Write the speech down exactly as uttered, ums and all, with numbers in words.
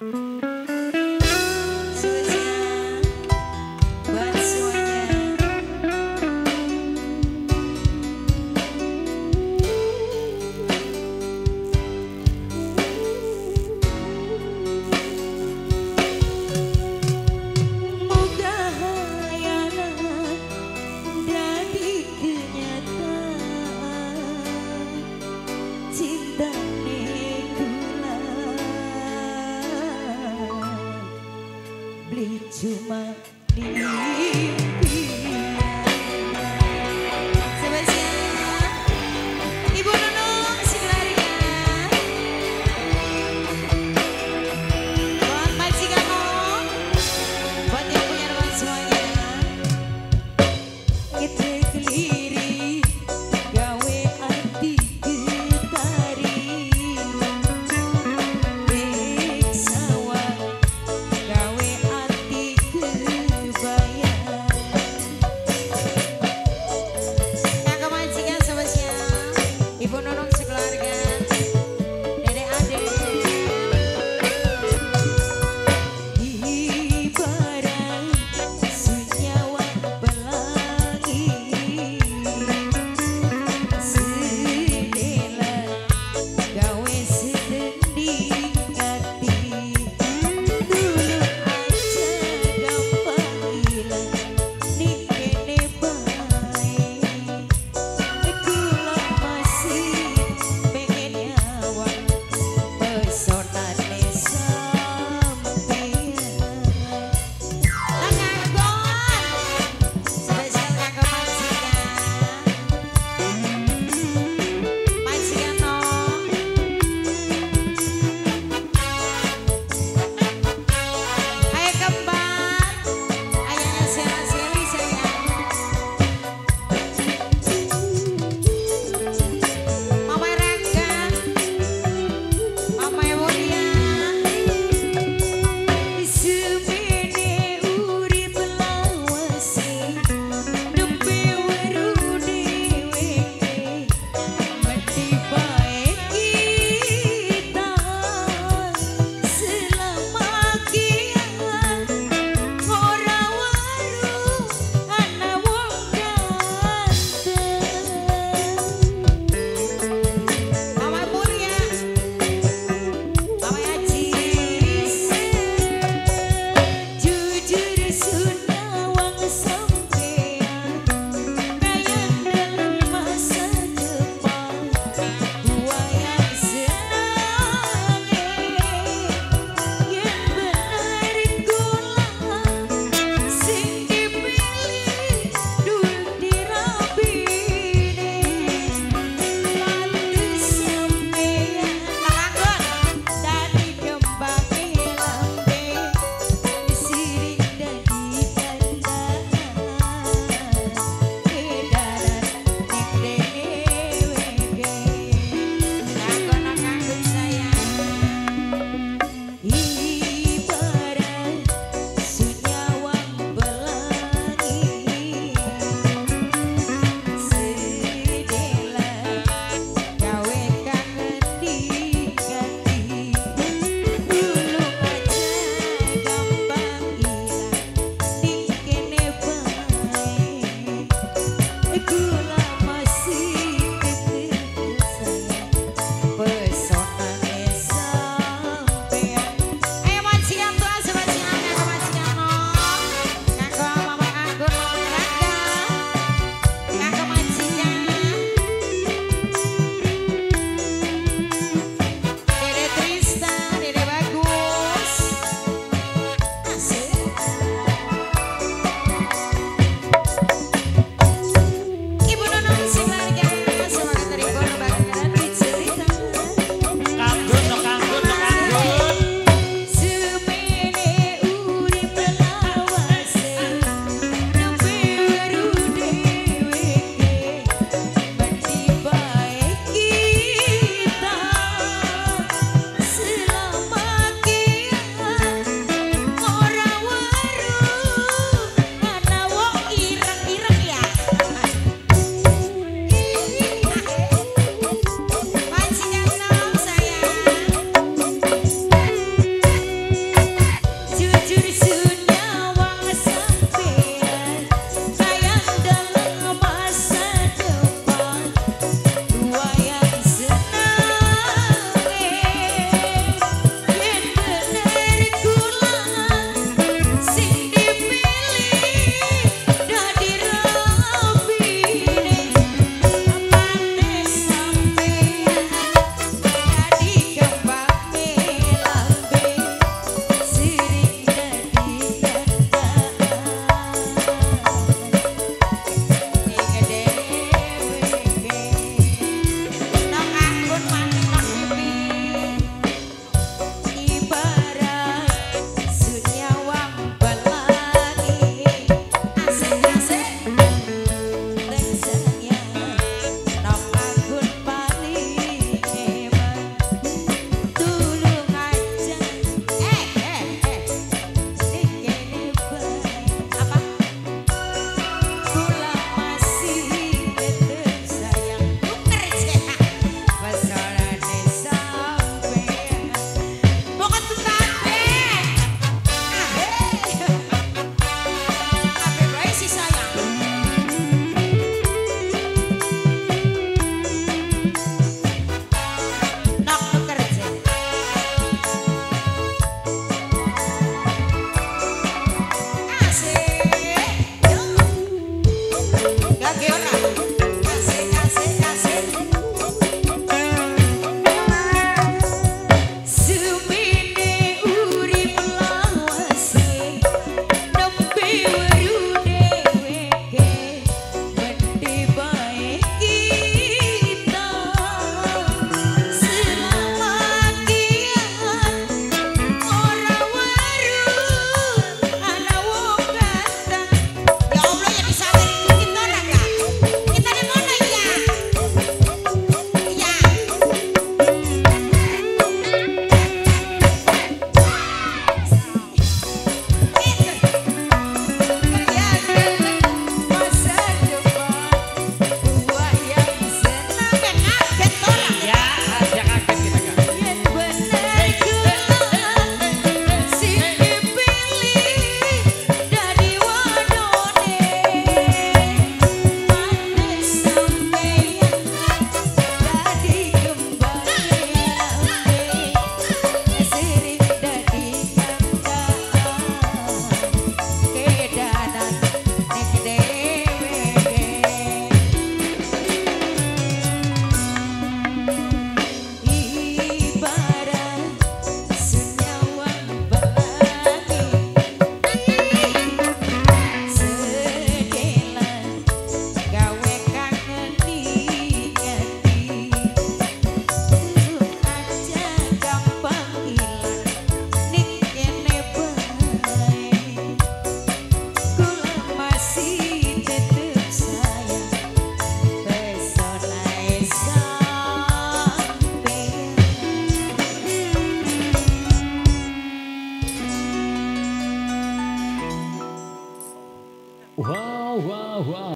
Cuma di